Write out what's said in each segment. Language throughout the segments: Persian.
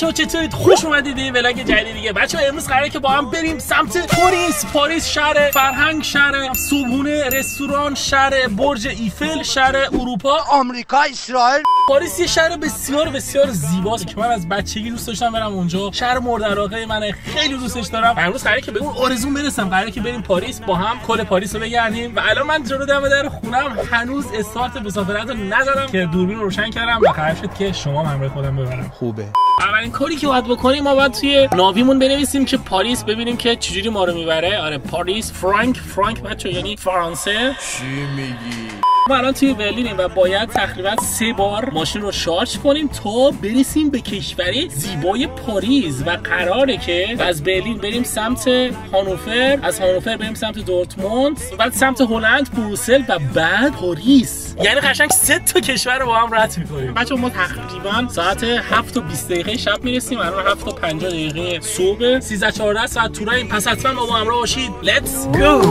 بچه‌ها چطورید؟ خوش اومدید به ولاگ جدید دیگه. بچه‌ها امروز قراره که با هم بریم سمت پاریس. پاریس شهر فرهنگ، شهر صبحونه، رستوران، شهر برج ایفل، شهر اروپا، آمریکا، اسرائیل. پاریس یه شهر بسیار بسیار زیباست که من از بچگی دوست داشتم برم اونجا. شهر مورد علاقه منه، خیلی دوستش دارم. امروز قراره که به اون آرزو برسم، قراره که بریم پاریس، با هم کل پاریس رو بگردیم. و الان من جلو در خونم هنوز استارت به سفرت رو نزدم که دوربین رو روشن کردم و قرار شد که شما همراه خودم ببرم. خوبه. اولین کاری که باید بکنیم، ما باید توی ناویمون بنویسیم که پاریس، ببینیم که چجوری ما رو میبره. آره پاریس، فرانک بچه یعنی فرانسه. چی میگی؟ ما الان توی برلینیم و باید تقریبا 3 بار ماشین رو شارژ کنیم تا برسیم به کشوری زیبای پاریس. و قراره که از برلین بریم سمت هانوفر، از هانوفر بریم سمت دورتموند، بعد سمت هلند، بروسل و بعد پاریس. یعنی قشنگ 3 تا کشور رو با هم رد می‌کنیم. بچه ما تقریبا ساعت 7:20 شب میرسیم. الان 7:50 صبح، 13-14 ساعت تو راهیم. پس حتما ما با همراه باشید. Let's go.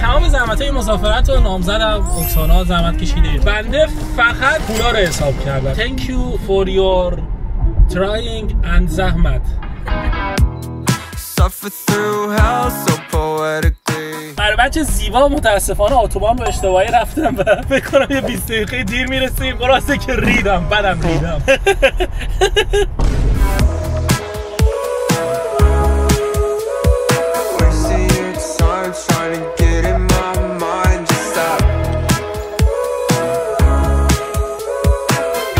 تمام زحمت های مسافرت و نامزدم اکسانا زحمت کشیده، بنده فقط پولا رو حساب کردم. Thank you for your trying and زحمت. برای بچه زیبا متاسفانه اتوبان به اشتباهی رفتم و فکر کنم یه 20 دقیقه دیر میرسیم. براسته که ریدم، ریدم.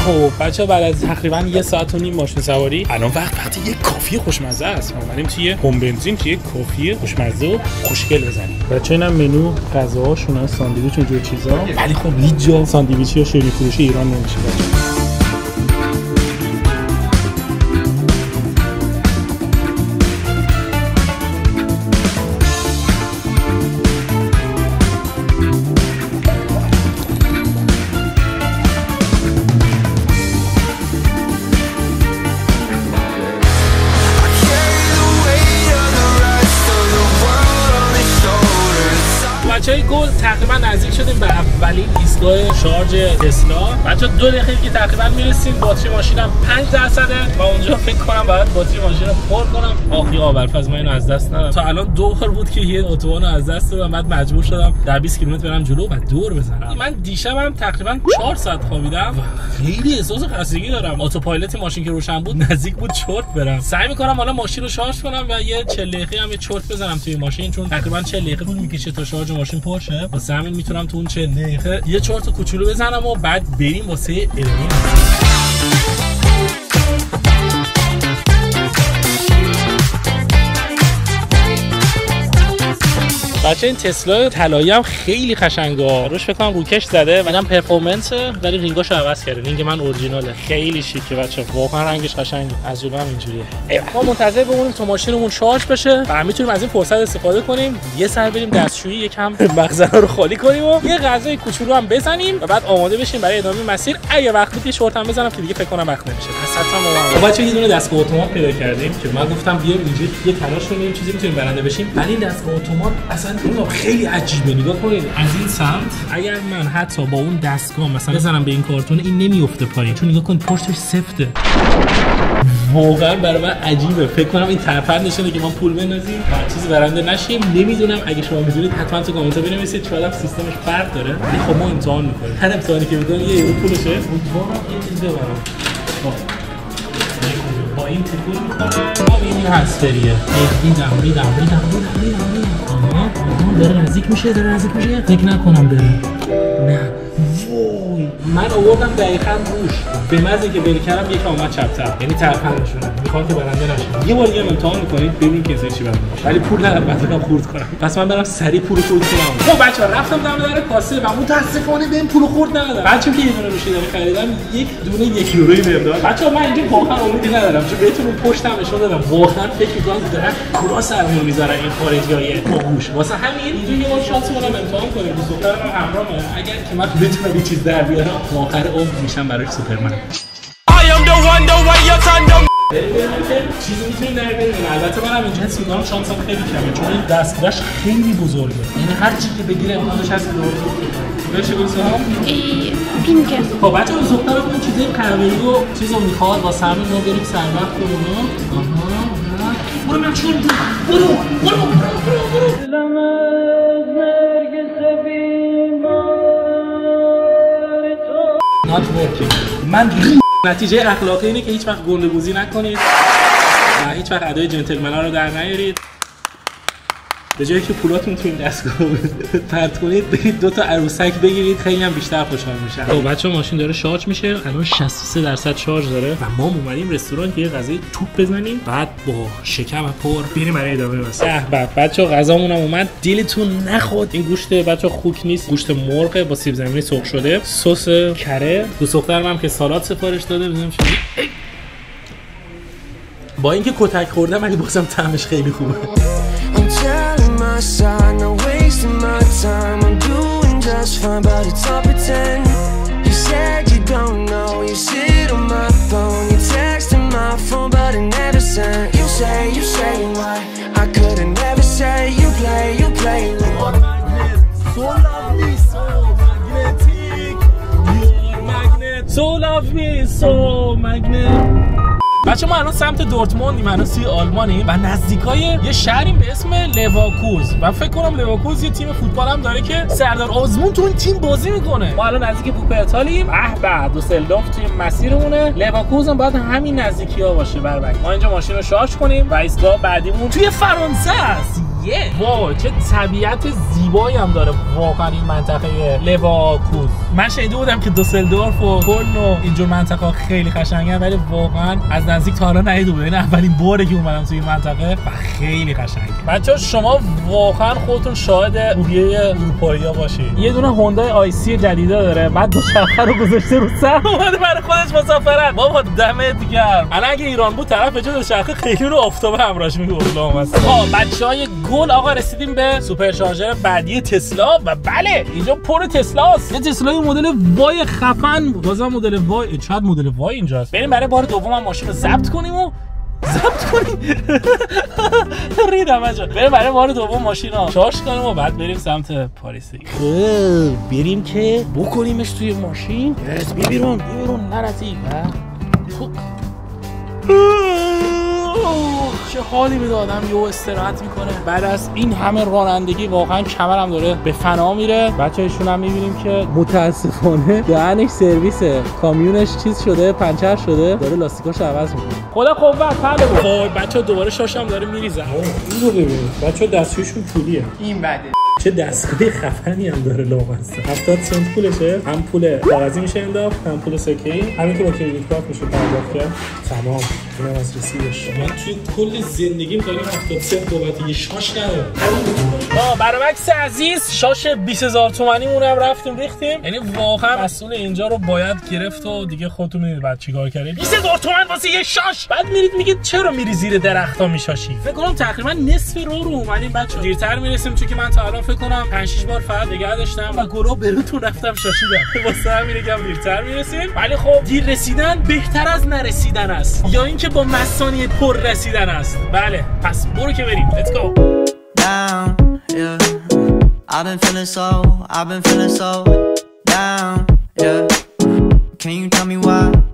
خب بچه بعد از تقریبا 1 ساعت و نیم ماشین سواری، الان وقتی یه کافی خوشمزه است. ما اومدیم توی هوم بنزین، توی کافی خوشمزه و خوشگل بزنیم. بچه اینم منو غذاهاشون هست، ساندویچ و جور چیزا. ولی خب هیچ جا ساندویچی یا شیرینی فروشی ایران نمیشه بچه. بچه گل تقریبا نزدیک شدیم به اولین ایستگاه شارژ تسلا. بچه 2 دقیقه که تقریبا میرسیم. باتری ماشینم 5% و اونجا فکر کنم باید باتری ماشین رو پر کنم. آخی آورفز ما اینو از دست ندادم. تا الان 2 بار بود که یه اتوبان از دست دادم. بعد مجبور شدم در 20 کیلومتر برم جلو و دور بزنم. من دیشبم تقریبا 4 ساعت خوابیدم و خیلی احساس خستگی دارم. اتوپایلوت ماشین که روشن بود نزدیک بود چرت برم. سعی می‌کنم حالا ماشین رو شارژ کنم و یه 40 دقیقه هم یه چرت بزنم توی ماشین، چون تقریبا 40 دقیقه طول می‌کشه تا شارژ ماشین پر شه. واسه همین میتونم تو اون 40 دقیقه یه 4 تا کوچولو بزنم و بعد بریم واسه ارمین. بچه این تسلا طلایی هم خیلی قشنگه. روش فکر کنم روکش زده و اینم پرفورمنس، ولی رینگاشو عوض کرده. رینگ من اورجیناله. خیلی شیکه بچه، واقعا رنگش قشنگه. از جلو هم اینجوریه. ما منتظر بمونیم تا ماشینمون شارژ بشه و میتونیم از این فرصت استفاده کنیم یه سر بریم دستشویی، یکم مغزنا رو خالی کنیم و یه غذای کوچولو هم بزنیم و بعد آماده بشیم برای ادامه مسیر. اگه وقت بود یه شورت هم بزنم که دیگه فکر کنم وقت نمیشه. حتماً بچه یه دونه دستگاه اتومات پیدا کردیم که من گفتم بیا اینجوری یه تلاش کنیم چیزی میتونیم برنده بشیم. ولی دستگاه اتومات اصلا اون خیلی عجیبه. نگاه کنید از این سمت، اگر من حتی با اون دستگاه مثلا بزنم به این کارتون، این نمیفته پایین، چون نگاه کن پشتش سفته. واقعا برای من عجیبه. فکر کنم این ترفند نشده که ما پول بندازیم و چیزی برنده نشیم. نمیدونم، اگه شما میدونید حتما تو کامنت بنویسید. شاید سیستمش فرق داره، ولی خب ما امتحان میکنیم. هر امتحانی که میکنیم یه پولشه. امیدوارم یه چیز ببرم. با این تکون ما این هستریه. دیدم داره نزدیک میشه، فکر نکنم بره. نه وای، من آوردم دقیقاً روش. به مزه که بل کردم یکم اومد چپ‌تر، یعنی ترفندشون. میخوام که برنده نشم. یه بار دیگه امتحان می‌کنید ببینید که چه برنده میشه. ولی پول ندارم، مثلا خورد کنم. پس من برم سریع پول خورد کنم. خب بچه‌ها رفتم دم در کاسه و متأسفانه بهم پول خورد ندادم. بچه‌ها که یه دونه روشی داره خریدم، یک دونه 1 یورویی بهم داد. بچه‌ها من اینجا واقعاً امیدی ندارم، چون بهتون پشتم نشون دادم. واقعاً فکر می‌کنم دارن کراس سرمون می‌ذارن این خارجیای باهوش. واسه همین یه بار شانس بودم امتحان کنیم. دوستانم همراهمون، اگر که من بتونم یه چیز در بیارم، آخر عمر میشم برای سوپرمن. بریم ببینیم که چیزی میتونید در بیارین. البته منم اینجا حس می‌کنم شانسم خیلی کمه چون دستگیرش خیلی بزرگه. یعنی هر چیزی که بگیره امکانش هست دور. بشه گوسه ها؟ پینکه. خب بچه‌ها زودتر اون چیزای قهوه‌ای رو چیزو می‌خواد با سرم ما بریم سر وقت اونم. برو من چون برو برو برو برو من نتیجه اخلاقی اینه که هیچ وقت گنده‌گوزی نکنید و هیچ وقت ادای جنتلمنا رو در نیارید. به جایی که پولاتون تو این دستگاه پرت کنید برید دو تا عروسک بگیرید خیلی هم بیشتر خوشحال میشن. خب بچه‌ها ماشین داره شارژ میشه. الان 63% شارژ داره و ما اومدیم رستوران که یه غذای توپ بزنیم بعد با شکم پر بریم برای ادامه مسابقه. بچه‌ها غذامون هم اومد. دلتون نخواد این گوشت بچه‌ها خوک نیست. گوشت مرغ با سیب زمینی سرخ شده، سس کره، دو دخترم هم که سالاد سفارش داده بزنیم شده. با اینکه کتک خوردم ولی بازم طعمش خیلی خوبه. I'm not wasting my time. I'm doing just fine, but it's all pretend. You said you don't know. You sit on my phone. You texting my phone, but I never sent. You say why I couldn't never say. You play with magnet. So love me so magnetic. You're magnet. So love me so magnetic. بچه ما الان سمت دورتموندیم، الان سوی آلمانیم و نزدیکای یه شهریم به اسم لواکوز و فکر کنم لواکوز یه تیم فوتبال هم داره که سردار آزمون تو این تیم بازی میکنه. ما الان نزدیک بوپرتالیم، به دوسلدورف توی مسیرمونه. لواکوز هم باید همین نزدیکی‌ها باشه. برعکس ما اینجا ماشین رو شارژ کنیم و ایستگاه بعدیمون توی فرانسه است. وای چه طبیعت زیبایی هم داره واقعا این منطقه لواکوز. من شنیده بودم که دوسلدورف و کلن و اینجور منطقه خیلی قشنگه ولی واقعا از نزدیک تا حالا ندیده بودم. این اولین باره که اومدم تو این منطقه و خیلی قشنگه. بچه‌ها شما واقعا خودتون شاهد روحیه اروپایی‌ها باشید. یه دونه هوندا آیسی جدیدا داره بعد دوچرخه رو گذاشته رو سر اومده برای خودش مسافرت. بابا دمت گرم. الان اگه ایران بود طرف به جای دوچرخه خیلی رو آفتابه همراهش می‌گفت. آ بچه‌های گل آقا رسیدیم به سوپر شارژر بعدی تسلا و بله اینجا پر تسلاست. یه تسلای مدل وای خفن، بازم مدل وای، شاید مدل وای اینجاست. بریم برای بار دوم ماشین رو ضبط کنیم و ضبط کنیم. ریدم بچا. بریم برای بار دوم ماشین رو شارژ کنیم و بعد بریم سمت پاریس. خب بریم که بکنیمش توی ماشین. بیرون بیرون نرسیم. چه حالی به آدم یهو استراحت میکنه بعد از این همه رانندگی. واقعا کمرم داره به فنا میره. بچه‌هاشون هم میبینیم که متاسفانه دهنش سرویسه، کامیونش چیز شده، پنچر شده، داره لاستیکاشو عوض میکنه. خدا قوت بده. وای بچا دوباره شاشم داره میریزه. اینو ببینید بچا دستشون پولیه. این بده چه دستگاه خفنی هم داره لابد. 70 سنت پولشه. هم پول کاغذی میشه انداخت، هم پول سکه‌ای، همین که با کریدیت کارت میشه پرداخت کرد. تمام. اینم از رسیدش. من توی کل زندگیم دارم 70 سنت بابت یه شاش ندارم. برمکس عزیز شاش 20000 تومانی مون هم رفتیم ریختیم. یعنی واقعا مسئول اینجا رو باید گرفت و دیگه خودتون می‌دونید بعد چیکار کردید. 20000 تومان واسه یه شاش. بعد میرید میگید چرا میری زیر درخت‌ها میشاشی. فکر کنم تقریبا نصف رو اومدیم بچه‌ها. دیرتر میرسیم چون که من تا فکر کنم 5-6 بار فقط نگه داشتم و گروه بروتون رفتم شاشیدم. واسه همین یکم دیرتر میرسیم ولی خب دیر رسیدن بهتر از نرسیدن است یا اینکه با مسانی پر رسیدن است. بله پس برو که بریم. Let's go. Down, yeah. I've been feeling so, I've been feeling so down, yeah. Can you tell me why?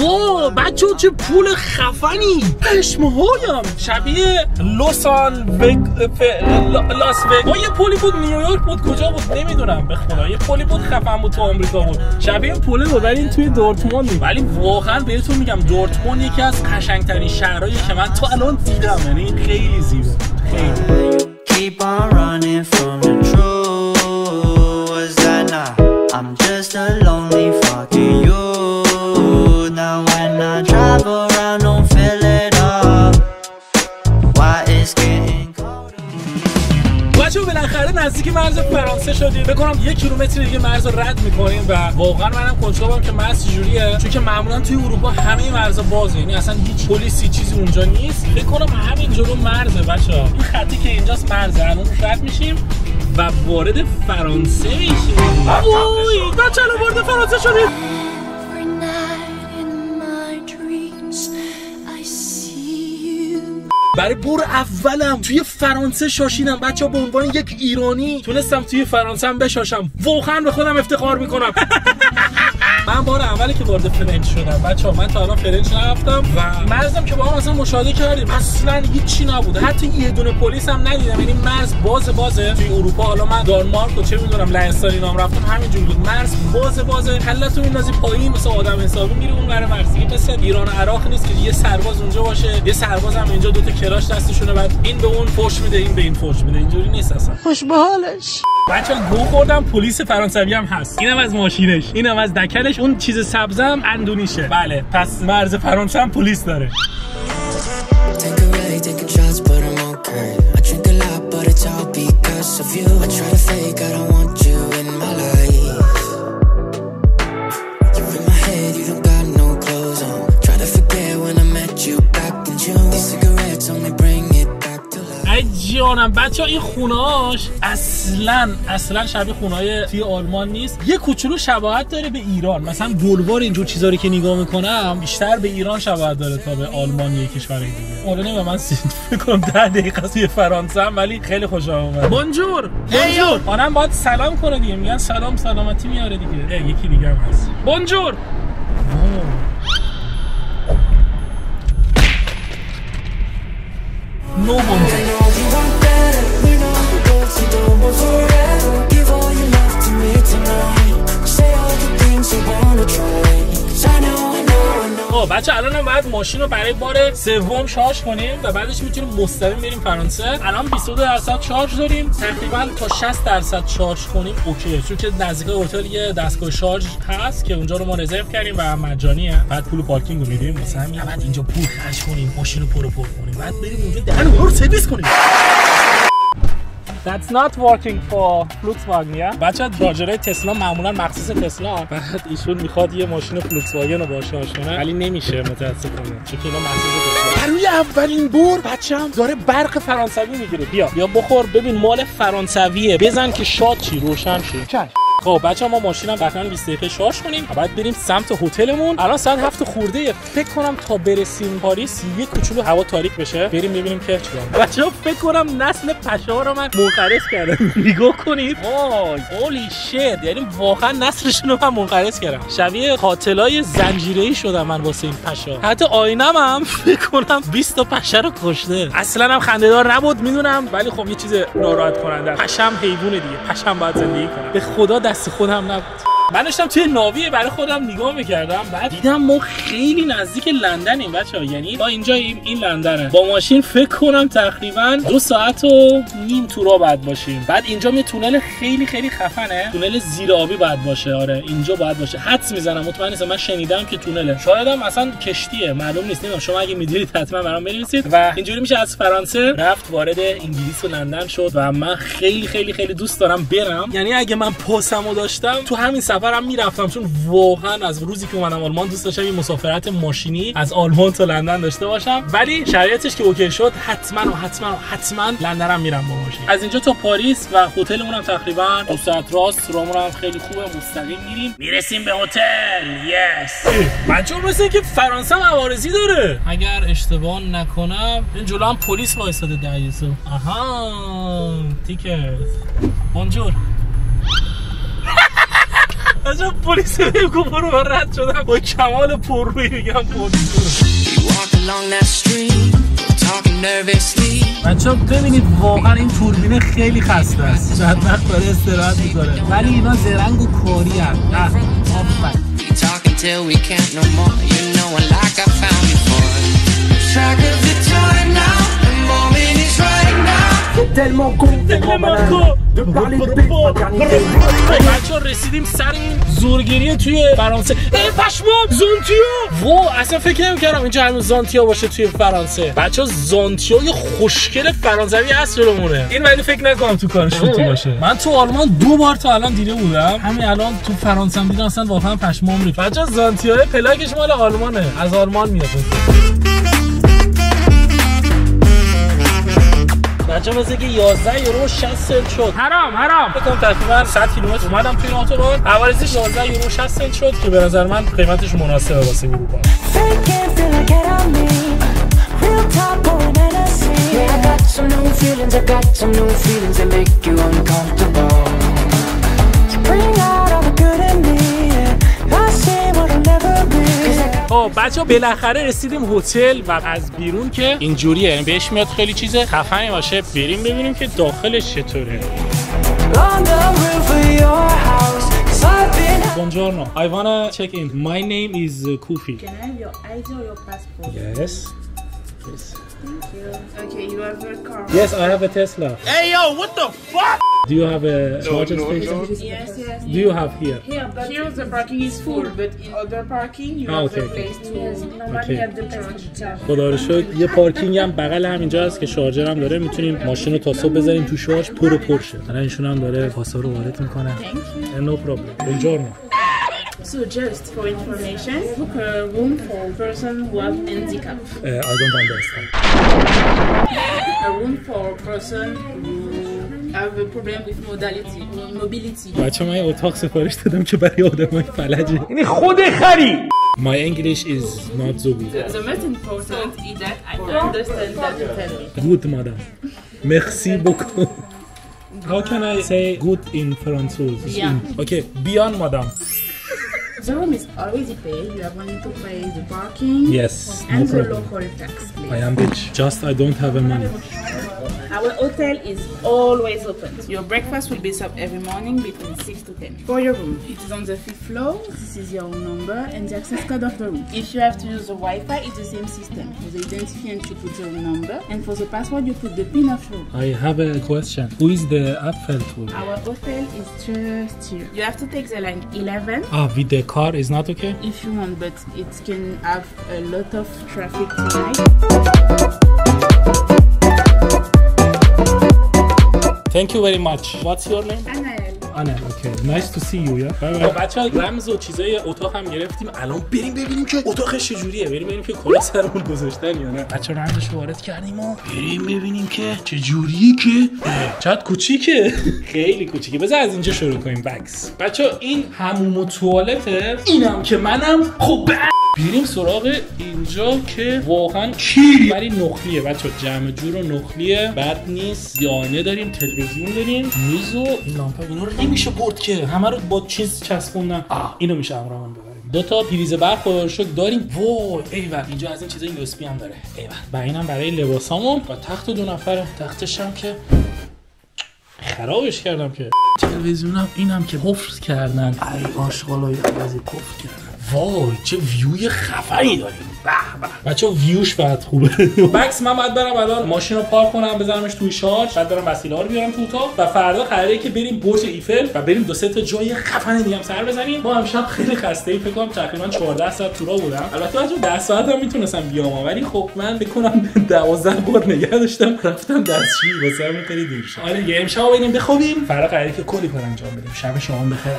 واو بچه چه پول خفنی. پشمهایم شبیه لاس وگ ما یه پولی بود نیویورک بود کجا بود نمیدونم به خدا یه پولی بود خفن بود تو آمریکا بود شبیه پوله بود ولی این توی دورتموند. ولی واقعا بهتون میگم دورتموند یکی از قشنگترین شهرهایی که من تا الان دیدم. یعنی خیلی زیبا خیلی. بچه‌ها بالاخره نزدیک مرز فرانسه شدیم. فکر کنم 1 کیلومتر دیگه مرز رو رد می‌کنیم و واقعا منم کنجکاوم که مرز چجوریه چون که معمولا توی اروپا همه مرزا بازه یعنی اصلا هیچ پلیسی چیزی اونجا نیست. فکر کنم همین جلو مرزه بچه‌ها. این خطی که اینجاست مرزه. الان رد میشیم و وارد فرانسه میشیم. اوه بچه‌ها الان وارد فرانسه شدیم. برای بار اولم توی فرانسه شاشیدم بچه‌ها، به عنوان یک ایرانی تونستم توی فرانسه هم بشاشم. واقعا به خودم افتخار میکنم. من بار اولی که وارد فرنچ شدم بچه‌ها، من تا الان فرنچ نرفتم و مرزم که با هم اصلا مشاهده کردیم اصلا هیچی نبوده، حتی یه دونه پلیس هم ندیدم. یعنی مرز بازه توی اروپا. حالا من دانمارک و چه میدونم لهستان اینام رفتم، همینجور بود، مرز بازه کلتون میندازی پایین مثل آدم حسابی میره اون ور مرز. دیگه مثل ایران و عراق نیست که یه سرباز اونجا باشه یه سرباز هم اینجا، دو تا کلاش دستشونه، بعد این به اون فوش میده این به این فوش میده، اینجوری نیست اصلا. خوش به حالش بچه‌ها. گو خوردم پلیس فرانسوی هم هست، اینم از ماشینش، اینم از دکلش، اون چیز سبزم اندونیشه. بله پس مرز فرانسه هم پلیس داره. جانم بچه ها، این خونهاش اصلا شبیه خونهای توی آلمان نیست، یه کوچولو شباهت داره به ایران. مثلا بلوار اینجور چیزا رو که نگاه میکنم بیشتر به ایران شباهت داره تا به آلمان یا کشور دیگه. اولا نمیدونم من فکر کنم 10 دقیقه توی فرانسه ام، ولی خیلی خوشم اومد. بونجور. آنم باید سلام کنه دیگه، میگن سلام سلامتی میاره دیگه. یکی دیگه هم هست بونجور. بچه الان هم باید ماشین رو برای بار سوم شارژ کنیم و بعدش میتونیم مستقیم بریم فرانسه. الان 22% شارژ داریم، تقریبا تا 60% شارژ کنیم اوکی، چون که نزدیک هتل یه دستگاه شارژ هست که اونجا رو ما رزرو کردیم و مجانیه. بعد پول پارکینگ رو میدیم، مثلا همین بعد اینجا پول خرج کنیم ماشین رو پر کنیم، بعد بریم اونجا دهن رو سرویس کنیم. That's not working for Volkswagen. Yeah? بچه راجرای تسلا معمولا مخصوص تسلا، بعد ایشون میخواد یه ماشین فلوکسواگن رو باشه آشونه، ولی نمیشه متاسفانه چون که اینا مخصوص تسلا. روی اولین بار بچه‌م داره برق فرانسوی میگیره. بیا بخور ببین مال فرانسویه، بزن که شاد چی روشن شه. خب بچه‌ها ما ماشینم تقریبا 20 دقیقه شارژ کنیم، بعد بریم سمت هتلمون. الان ساعت 7 خورده فکر کنم، تا برسیم پاریس یه کوچولو هوا تاریک بشه، بریم ببینیم که چیکار. بچه‌ها فکر کنم نسل پشا رو من منقرض کردم. نگاه کنید، وای اولی شت، یعنی واقعا نسلشون رو من منقرض کردم، شبیه قاتلای زنجیره‌ای شدم من واسه این پشا. حتی آینه‌م فکر کنم 20 تا پشه رو کشته. اصلا هم خنده‌دار نبود میدونم، ولی خب یه چیز ناراحت کننده. پشم حیوونه دیگه، پشم باید زندگی کنه. به خدا دست خودم نبود. من داشتم توی ناوی برای خودم نگاه میکردم، بعد دیدم ما خیلی نزدیک لندنیم بچه‌ها، یعنی ما اینجا این لندنه. با ماشین فکر کنم تقریبا 2.5 ساعت تو راه باید باشیم. بعد اینجا یه تونل خیلی خفنه، تونل زیرآبی باید باشه. آره اینجا باید باشه، حدس میزنم، مطمئن نیستم، من شنیدم که تونله، شاید هم اصلا کشتیه، معلوم نیست. نمیدونم، شما اگه میدونید حتما برام بنویسید. و اینجوری میشه از فرانسه رفت وارد انگلیس و لندن شد و من خیلی خیلی خیلی دوست دارم برم. یعنی اگه من پاسمو داشتم تو همین سفرم میرفتم، چون واقعا از روزی که اومدم آلمان دوست داشتم یه مسافرت ماشینی از آلمان تا لندن داشته باشم، ولی شرایطش که اوکی شد حتما لندنم میرم با ماشین. از اینجا تا پاریس و هتلمون هم تقریبا 2 ساعت راست، رامون هم خیلی خوبه، مستقیم میریم میرسیم به هتل. یس بچه‌ها، مثل که فرانسه هم عوارضی داره اگر اشتباه نکنم. این جلو هم پلیس وایساده دایسو. آها تیکت بونجور. بچه‌ها پلیس میگم برو، من رد شدم با کمال پررویی میگم پلیس. بچه‌ها ببینید واقعا این توربینه خیلی خسته است، چند وقت داره استراحت می‌کنه، ولی اینا زرنگ و کاری هم بچه‌ها. رسیدیم سر این زورگیری توی فرانسه. ای پشمام زانتیو، وو اصلا فکر نمی‌کردم اینجا هنوز زانتیو باشه توی فرانسه. بچه‌ها زانتیو یه خوشگل فرانسوی هست جلومونه. این ولی فکر نکنم تو کارش فوتی باشه. من تو آلمان 2 بار تا الان دیده بودم، همین الان تو فرانسه هم دیدم، اصلا واقعا پشمام ریخت. بچه‌ها زانتیو پلاکش مال آلمانه، از آلمان میاد. بچه‌ها مثل که 11 یورو 60 سنت شد. حرام بکنم تقریبا 100 کیلومتر اومدم توی این اتوبان، عوارضش 11 یورو 60 سنت شد که به نظر من قیمتش مناسبه واسه اروپا. feelings, I got some new feelings that make you uncomfortable. So bring out all the good in me, I see what I'll never be. خب بچه ها بالاخره رسیدیم هتل و از بیرون که اینجوریه، یعنی بهش میاد خیلی چیز خفنی باشه، بریم ببینیم که داخلش چطوره. Buongiorno. I wanna check in. My name is Kufi. Can I have your ID or your passport? Yes. Yes. Thank you. Okay, you have your car. Yes, I have a Tesla. Hey yo, what the fuck? Do you have a charging station? Yes, yes. Do you have here? Yeah, but here the parking is full, but in other parking you have the place to. Okay. خدا رو شکر یه پارکینگ هم بغل همینجا هست که شارژر هم داره، میتونیم ماشین رو تا صبح بذاریم تو شارژ پر شه. الان ایشون هم داره پاسا رو وارد میکنه. No problem. Buongiorno. So just for information, book a room for a person who has handicap. I don't understand. A room for a person who have a problem with modality, mobility. بچه من یه اتاق سفارش دادم که برای آدمای فلجه. یعنی خود خری. My English is not so good. The most important is that I understand what you tell me. Good, madam. Merci beaucoup. How can I say good in French? Yeah. Okay, beyond, madam. The room is already paid, you are going to pay the parking. Yes, and no the local tax, please. I am rich, just I don't have a money. Our hotel is always open. Your breakfast will be served every morning between 6 to 10. For your room, it is on the 5th floor, this is your number and the access code of the room. If you have to use the Wi-Fi, it's the same system. For the identifiant, you put your number, and for the password, you put the PIN of your room. I have a question. Who is the Eiffel tour? Our hotel is just here. You have to take the line 11. Ah, with the car is not okay? If you want, but it can have a lot of traffic tonight. Thank you very much. What's your name? Anel. Okay. Nice to see you. Yeah. Bye bye. بچه‌ها رمز و چیزای اتاق هم گرفتیم. الان بریم ببینیم که اتاقش چجوریه. بریم ببینیم که کلا سرمون گذاشتن یا نه. بچه‌ها رمزش رو وارد کردیم و بریم ببینیم که چجوریه که چقدر کوچیکه. خیلی کوچیکه. بذار از اینجا شروع کنیم. بکس. بچه‌ها این حموم و توالته. اینم که منم خب بریم سراغ اینجا که واقعا کی ولی نخلیه بچه، جمع جور و نخلیه، بد نیست. یانه داریم، تلویزیون داریم، میز و این لامپا. اینا رو نمیشه برد که، همه رو با چیز چسبوندن. اینو میشه همراهمون ببریم. دو تا پریز برق خدا شکر داریم. وای ایول، اینجا از این چیزا USB هم داره. ایول. و اینم برای لباسامون و تخت دو نفره. تختش هم که خرابش کردم که تلویزیونم اینم که حفظ کردن. ای آشغالای عوضی کفت کردن. وای چه ویوی خفنی داریم. به به بچه ویوش بعد خوبه. بکس من باید برم الان ماشین رو پارک کنم، بذارمش توی شارژ، بعد برم وسیله ها رو بیارم تو اتاق و فردا قراره که بریم برج ایفل و بریم دو سه تا جای خفن دیگه هم سر بزنیم. ما امشب خیلی خسته ایم، فکر کنم تقریبا 14 ساعت تو راه بودم. البته بچه 10 ساعت هم میتونستم بیام، ولی خب من فکر کنم 12 بار نگه داشتم، رفتم دستشویی واسه خیلی دیر شد. آره دیگه امشب بریم بخوابیم، فردا قراره که کلی کار انجام بدیم. شب شما بخیر.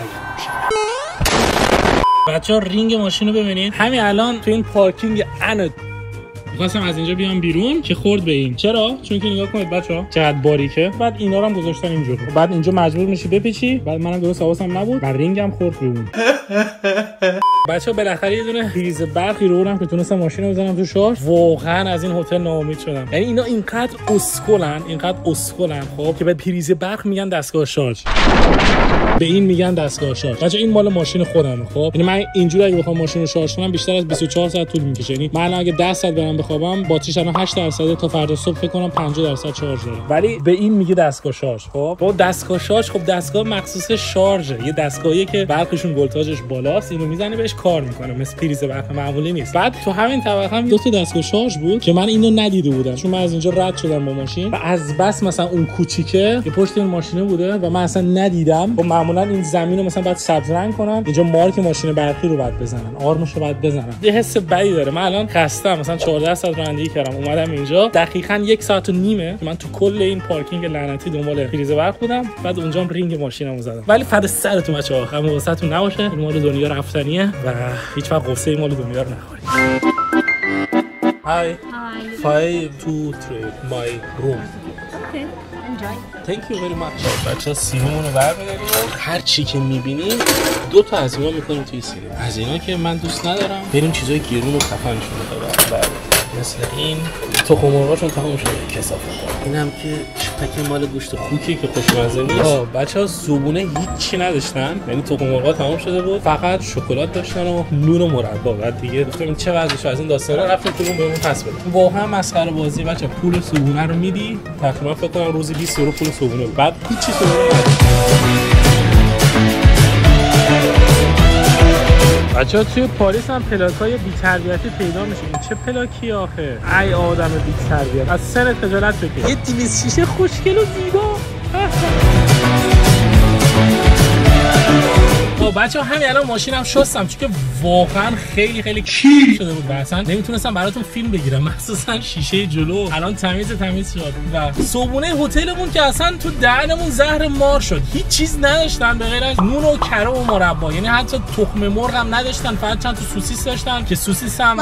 بچه ها رینگ ماشین رو ببینید، همین الان تو این پارکینگ اند می‌خواستم از اینجا بیام بیرون که خورد به این. چرا؟ چون که نگاه کنید بچه‌ها چقدر باریکه. بعد اینا رو هم گذاشتن اینجوری، بعد اینجا مجبور میشی بپیچی. بعد منم درست حواسم نبود، بعد رینگم خورد بیرون. بچه‌ها بالاخره یه دونه پریز برقی رو بردم که تونستم ماشین رو بزنم تو شارژ. واقعا از این هتل ناامید شدم، یعنی اینا اینقدر اسکلن، اینقدر اسکلن خب که به پریز برق میگن دستگاه شارژ، به این میگن دستگاه شارژ. بچه‌ها این مال ماشین خودمه خب، یعنی من اینجوری اگه بخوام ماشین رو شارژ کنم بیشتر از 24 ساعت طول میکشه. یعنی من اگه 10 ساعت برم بخوابم باتریش الان 8% تا فردا صبح فکر کنم 50% شارژ داره، ولی به این میگه دستگاه شارژ. خب با دستگاه شارژ، خب دستگاه مخصوص شارژه، یه دستگاهیه که برقشون ولتاژش بالاست، اینو میزنه بهش کار میکنه، مثل پریز برق معمولی نیست. بعد تو همین طبقه هم دو تا دستگاه شارژ بود که من اینو ندیده بودم، چون من از اینجا رد شدم با ماشین و از بس مثلا اون کوچیکه که پشت این ماشینه بوده و من اصلا ندیدم. و معمولا این زمین رو مثلا بعد سبز رنگ کنم، اینجا مارک ماشین برقی رو بعد بزنن، آرمش رو بعد بزنن. یه حس بدی داره. من الان خستم، مثلا 14 ساعت رانندگی کردم، اومدم اینجا دقیقاً 1 ساعت و نیمه من تو کل این پارکینگ لعنتی دنبال پریز برق بودم، بعد اونجام رینگ ماشینمو زدم. ولی فدا سرتون بچه‌ها، خم واسهتون نباشه، این مال دنیا رفتنیه و هیچ وقت قصه مال دنیا رو نخورید. Hi. Hi. 5, 2, 3 my room. Okay. Thank you very much. بچه‌ها سیممون رو برمی‌داریم، هر چی که می‌بینیم دو تا از اینا می‌کنیم توی سیریم. از اینا که من دوست ندارم، بریم چیزای گرون و خفنشون رو برداریم. مثل این تخم‌مرغاشون تموم شده، کثافت. اینم که تکه مال گوشت خوکی که خوشمزه نیست. بچه‌ها زبونه هیچی نداشتن، یعنی تخم مرغ تمام شده بود، فقط شکلات داشتن و نون و مربا. بعد دیگه گفتم چه وضعشه از این داستانا، رفتم بهمون پس بده. واقعا مسخره بازی بچه‌ها. پول صبونه رو میدی، تقریبا فکر کنم روزی 20 یورو پول صبونه، بعد هیچی صبونه. بچه‌ها توی پاریس هم پلاک‌های بی‌تربیتی پیدا میشه. این چه پلاکی آخه؟ ای آدم بی‌تربیت، از سن خجالت بکش. یه تیمیز شیشه خوشگل و زیبا. بچه‌ها همین الان ماشینم شستم، چون که واقعا خیلی خیلی کیر شده بود و اصلا نمیتونستم براتون فیلم بگیرم، مخصوصا شیشه جلو الان تمیز شد. و صبونه هتلمون که اصلا تو دهنمون زهر مار شد، هیچ چیز نداشتن به غیر از نون و کره و مربا، یعنی حتی تخم مرغ هم نداشتن، فقط چند تا سوسیس داشتن که سوسیس هم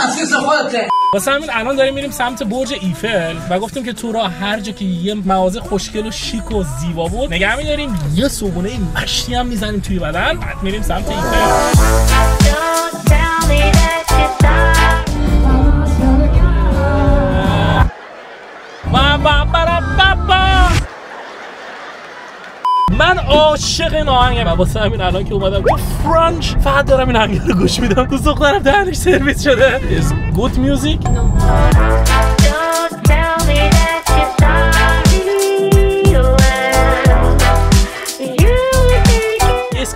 واسه همین الان داریم میریم سمت برج ایفل و گفتیم که تو راه هر جا که یه مغازه خوشگل و شیک و زیبا بود نگه می‌داریم، یه صبونه مشتی هم میزنیم توی بدن، بعد میریم سمت ایفل. من عاشق این آهنگم، واسه همین الان که اومدم تو فرانچ فقط دارم این آهنگ رو گوش میدم. دوست دخترم دهنش سرویس شده. It's good music.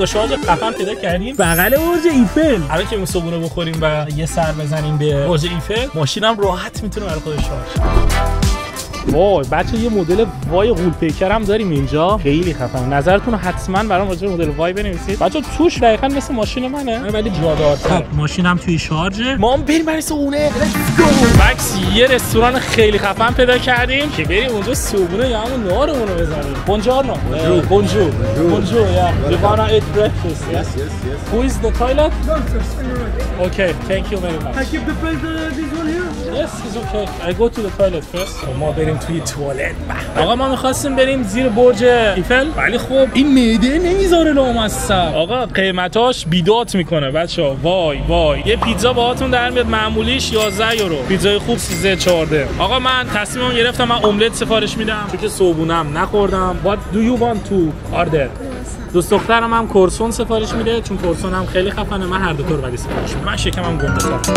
شارژ قفن پیدا کردیم بغل برج ایفل. حالا که صبونه بخوریم و یه سر بزنیم به برج ایفل، ماشینم راحت میتونه برای خودش شارژ. وای بچه یه مدل وای غول پیکر هم داریم اینجا، خیلی خفن. نظرتون حتما برام راجع به مدل وای بنویسید. بچه توش دقیقاً مثل ماشین منه ولی جاده‌تر. ماشینم توی شارژه. ما هم بریم برای صبونه. مکس یه رستوران خیلی خفن پیدا کردیم که بریم اونجا صبونه یا همون نهارمون رو بزنیم. بونجورنو. بونجور. بونجور یا you wanna eat breakfast. Yes yes yes. Who is the toilet? Okay, thank you very much. I keep the plate this one here. Yes, it's okay. I go to the toilet first. توی توالت. آقا ما می‌خواستیم بریم زیر برج ایفل ولی خب این معده نمیذاره لامصب. آقا قیمتاش بیداد میکنه بچه‌ها. وای وای. یه پیتزا باهاتون در میاد معمولیش 11 یورو. پیتزای خوب 13 14. آقا من تصمیمم گرفتم، من املت سفارش میدم چون که صبونم نخوردم. What do you want to order؟ دوست دخترم هم کورسون سفارش میده چون کورسون هم خیلی خفنه. من هر دو تا رو ولی سفارش میدم. من شکمم گنده ساخت.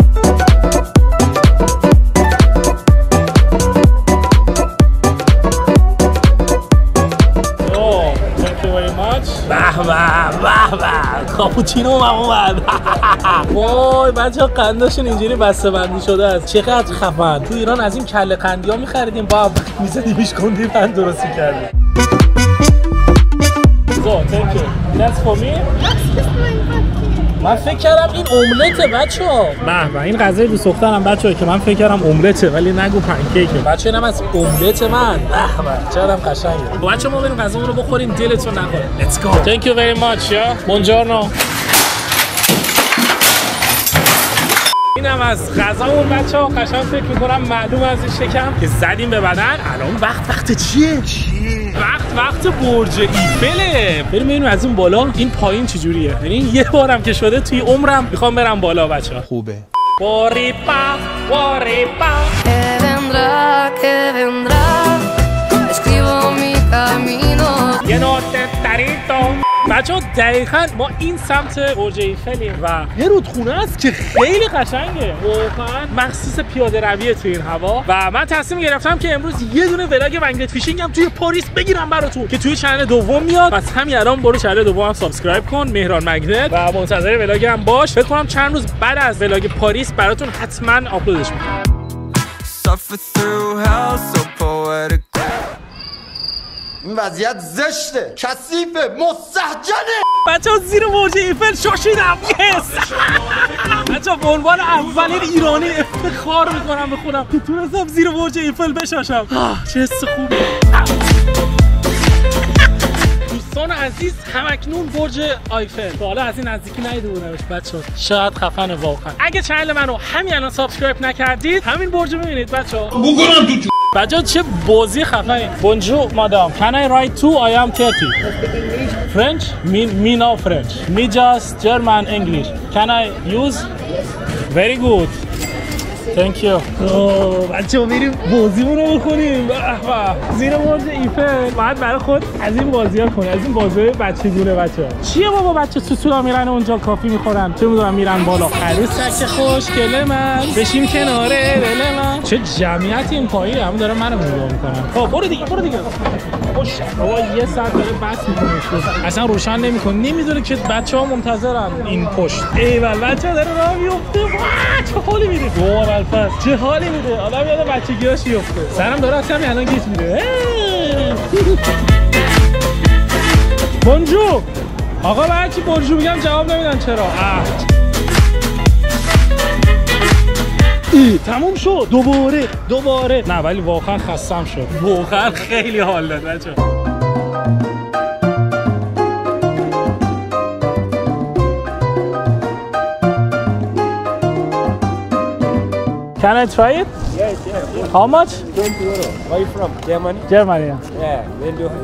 کاپوچینو هم اومد. وای بچه‌ها قنداشون اینجوری بسته بندی شده است. چقدر خفن. تو ایران از این کله قندیا می‌خریدیم، با می‌زدیمش گنده بند درست می‌کردیم. So, thank you. That's for me. من فکر کردم این املته بچه‌ها. به این غذای دوست دخترم بچه‌ها که من فکر کردم املته ولی نگو پنکیکه. بچه‌ها اینم از املت من. به چقدرم قشنگه. بچه‌ها ما بریم غذامون رو بخوریم، دلتون نخوره. Let's go. Thank you very much. Yeah. Buongiorno. اینم از غذامون بچه‌ها. قشنگ فکر می‌کنم معلوم از این شکم که زدیم به بدن. الان وقت چیه؟ وقت برج ایفله. بریم ببینیم از اون بالا این پایین چجوریه. ببین یه بارم که شده توی عمرم میخوام برم بالا بچه‌ها. خوبه. واریپا واریپا یه نوته تاریتو. بچه‌ها دقیقاً ما این سمت برج ایفلیم و یه رودخونه است که خیلی قشنگه، واقعاً مخصوص پیاده روی تو این هوا. و من تصمیم گرفتم که امروز یه دونه ولاگ ونگلت فیشینگ هم توی پاریس بگیرم براتون که توی چنل دوم میاد. پس همین الان برو چنل دومم سابسکرایب کن، مهران مگنت، و منتظر ولاگم باش. فکر کنم چند روز بعد از ولاگ پاریس براتون حتماً آپلودش می‌کنم. این وضعیت زشته، کثیفه، مستهجنه. بچه‌ها زیر برج ایفل شاشیدم. بچه‌ها به عنوان اولین ایرانی افتخار میکنم به خودم که تونستم زیر برج ایفل بشاشم. چه حس خوبه. دوستان عزیز همکنون برج ایفل تا حالا از این نزدیکی ندیده بودمش بچه‌ها. شاید خفنه واقعا. اگه چنل منو همین الان سابسکرایب نکردید همین برج ببینید بچه‌ها. بگم تو بچه‌ها چه بازی خفنه. بونجور مادام. Can I write two? I am Katie. French? Me no French. Me just German English. Can I use? Very good. Thank you. بچه‌ها بریم بازیمون رو بکنیم. به به. زیر برج ایفل. بعد برای خود از این بازی‌ها کنه. از این بازی‌های بچگونه بچه‌ها. چیه بابا بچه سوسولا میرن اونجا کافی میخورن. چه می‌دونم میرن بالا. خیلی سکه خوش گله من. بشیم کناره دل من. چه جمعیتی این پایین. همون داره منو نگاه می‌کنن. خب برو دیگه برو دیگه. خوش. بابا یه ساعت داره بس می‌کنه. اصلا روشن نمی‌کنه. نمی‌دونه که بچه‌ها منتظرن این پشت. ایول بچه‌ها داره راه می‌افته. چه حالی میده. الفاظ چه حالی میده آدم یاد بچگیاش میفته سرم داره از کمی الان گیج میده بونجور آقا به هرچی بونجور میگم جواب نمیدن چرا ای تموم شد دوباره نه ولی واقعا خستم شد واقعا خیلی حال داد بچه‌ها Can I try it? Yes, yes, yes. How much? 20 €. Where are you from? Germany? Germany. Yeah,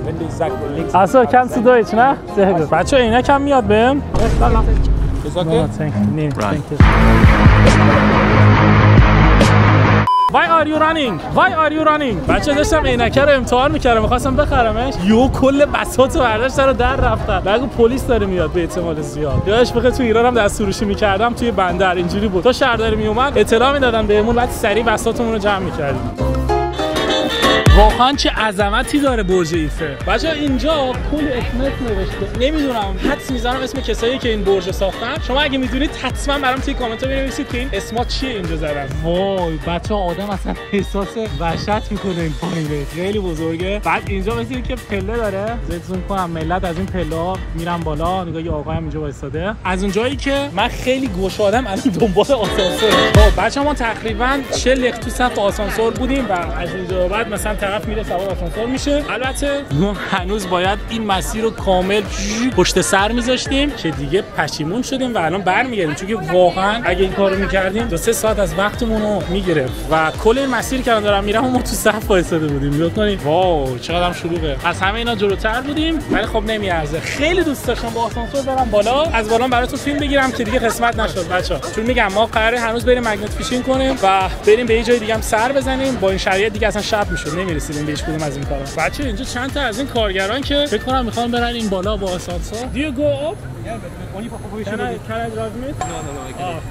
when do exactly links. Also kannst du Deutsch, ne? Sehr gut. بچه اینا کم میاد بهم. It's okay. No, thank you. Why are you running? بچه داشتم عینکه رو امتحان میکردم میخواستم بخرمش یو کل بساط و برداشت سر در رفتم بگو پلیس داره میاد به احتمال زیاد یادش بخیر تو ایرانم دستفروشی میکردم توی بندر اینجوری بود تا شهرداری میومد اطلاع میدادن بهمون بعد سریع بساطمون رو جمع میکردیم واقعا چه عظمتی داره برج ایفل بچه اینجا پول اسمت نوشته نمیدونم حدس میزنم اسم کسایی که این برج ساختن شما اگه میدونید حتما برام توی کامنت ها بنویسید که این اسما چیه اینجا زدن وای بچه آدم اصلا احساس وحشت میکنه این پایین خیلی بزرگه بعد اینجا مثل که پله داره زوم کنم ملت از این پله ها میرن بالا نگاه یه آقا هم اینجا وایساده از اونجایی که من خیلی گشادم از دنبال آسانسور بچه ما تقریبا 40 دقیقه تو صف آسانسور بودیم و از اینجا بعد مثلا طرف میره سوار آسانسور میشه البته ما هنوز باید این مسیر رو کامل پشت سر میذاشتیم که دیگه پشیمون شدیم و الان برمیگردیم چون که واقعا اگه این کارو میکردیم دو سه ساعت از وقتمون رو میگرفت و کل این مسیر که دارم میرم ما تو صف وایساده بودیم نگاه کنید واو چقدرم شلوغه از همه اینا جلوتر بودیم ولی خب نمیارزه خیلی دوست داشتم با آسانسور برم بالا از بالا براتون فیلم بگیرم که دیگه قسمت نشد بچا چون میگم ما قراره هنوز بریم مگنت فیشینگ کنیم و بریم به یه جای دیگه هم سر بزنیم با این شرایط دیگه اصلا شب میشه میرسیدیم به هیچ کدوم از این کارا بچه اینجا چند تا از این کارگران که فکر کنم میخوان برن این بالا با آسانسور دیو گو اپ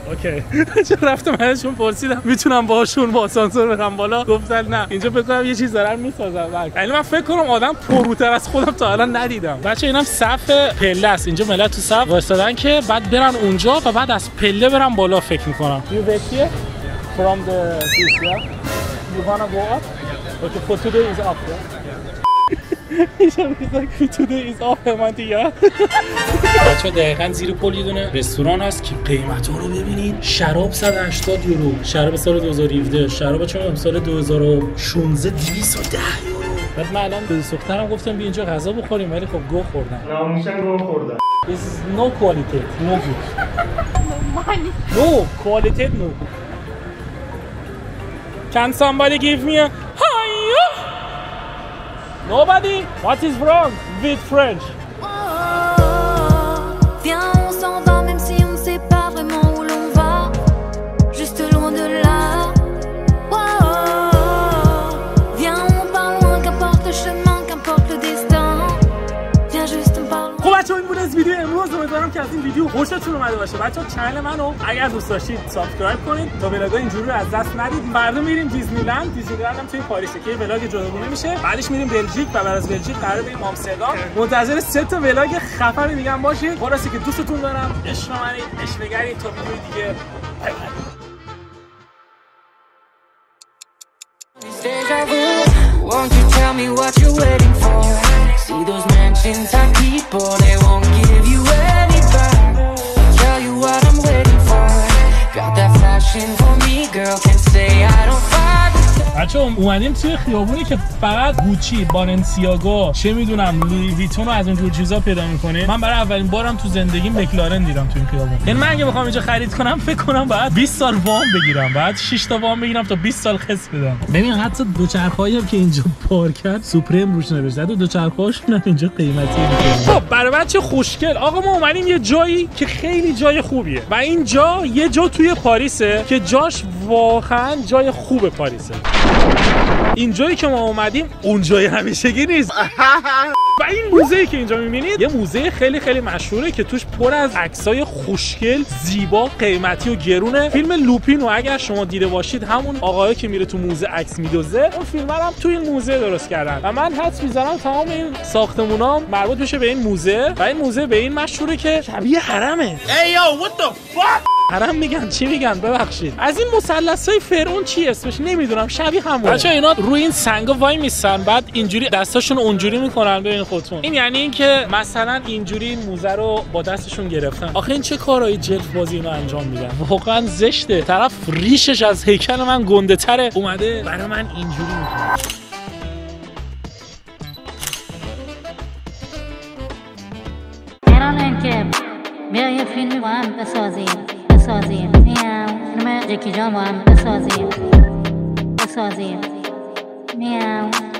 اوکی چرا رفتم ازشون پرسیدم میتونم باهاشون با آسانسور برم بالا گفتن نه اینجا فکر کنم یه چیز دارن میسازن یعنی من فکر کنم آدم پروتر از خودم تا الان ندیدم بچه اینم صف پله است اینجا ملت تو صف وایسادن که بعد برن اونجا و بعد از پله برن بالا فکر میکنم یو بکیه فرام د دیسیا یو وان گو اپ Okay, for today is up, yeah? Yeah. He's like, today is up, yeah? بچه دقیقا زیر پل یه دونه رستوران هست که قیمت‌ها رو ببینید شراب 180 €، شراب سال 2017، شراب چون سال 2016 210 €. بعد من الان به سخترم گفتم بیا اینجا غذا بخوریم ولی خب گو خوردن. ناموسن گو خوردن. This is no quality, no good. No money. No quality, no. Can somebody give me a Nobody? What is wrong with French? Viens, on s'en va, même si on ne sait pas vraiment où l'on va. Juste loin de là. Viens, on part loin, qu'importe le chemin, qu'importe le destin. Viens juste, on part loin. خب بچه‌ها این بود از ویدیو امروز امیدوارم که از این ویدیو خوشتون اومده باشه بچه‌ها چنل منو اگر دوست داشتید سابسکرایب کنید تا ولاگ‌ها اینجوری رو از دست ندید مردم میریم دیزنیلند هم توی پاریس که ولاگ جداگونه میشه بعدش میریم بلژیک و بعد از بلژیک قرار بریم آمستردام منتظر 3 تا ولاگ خفن دیگه هم باشید خلاصه که دوستتون دارم عشق منید عشق نگرید تا ویدیو دیگه بای بای See those mansions I keep on, they won't give you anything Tell you what I'm waiting for Got that fashion for me, girl, can't say I don't find بچه اومدیم توی خیابونی که فقط گوچی، بالنسیاگا، چه میدونم لوی ویتون رو از اونجور چیزا پیدا میکنه. من برای اولین بارم تو زندگیم مکلارن دیدم تو این خیابون. یعنی من اگه بخوام اینجا خرید کنم فکر کنم باید 20 سال وام بگیرم. بعد 6 تا وام بگیرم تا 20 سال خس بدم. ببین حتی دوچرخه‌ای که اینجا پارک کرد سوپریم روش نوشته. دوچرخه‌هاشون هم اینجا قیمتی میشه. خب برای بچه خوشگل آقا ما اومدیم یه جایی که خیلی جای خوبیه. و این جا یه جا توی پاریسه که جاش واقعا جای خوب پاریسه. این جایی که ما اومدیم اون جای همیشگی نیست. و این موزه‌ای که اینجا می‌بینید یه موزه خیلی خیلی مشهوره که توش پر از عکسای خوشگل، زیبا، قیمتی و گرونه. فیلم لوپین رو اگر شما دیده باشید، همون آقایی که میره تو موزه عکس میدوزه، اون فیلم هم تو این موزه درست کردن. و من حدس می‌زنم تمام این ساختمونام مربوط میشه به این موزه و این موزه به این مشهوره که شبیه حرمه. Hey yo, what the fuck؟ حرم میگن، چی میگن، ببخشید. از این مثلثای فرعون چی اسمش نمیدونم، شبیه همونه. بچا اینا روی این سنگا وای میسن، بعد اینجوری دستاشون اونجوری میکنن. ببین خودتون، این یعنی اینکه مثلا اینجوری موزه رو با دستشون گرفتن. آخه این چه کارهای جلف بازی اینا انجام میدن، واقعا زشته. طرف ریشش از هیکل من گنده تره، اومده برای من اینجوری میکنه. ایرانن که بیا یه فیلمی با هم بسازیم، میام فیلم جکی جان با هم بسازیم، میام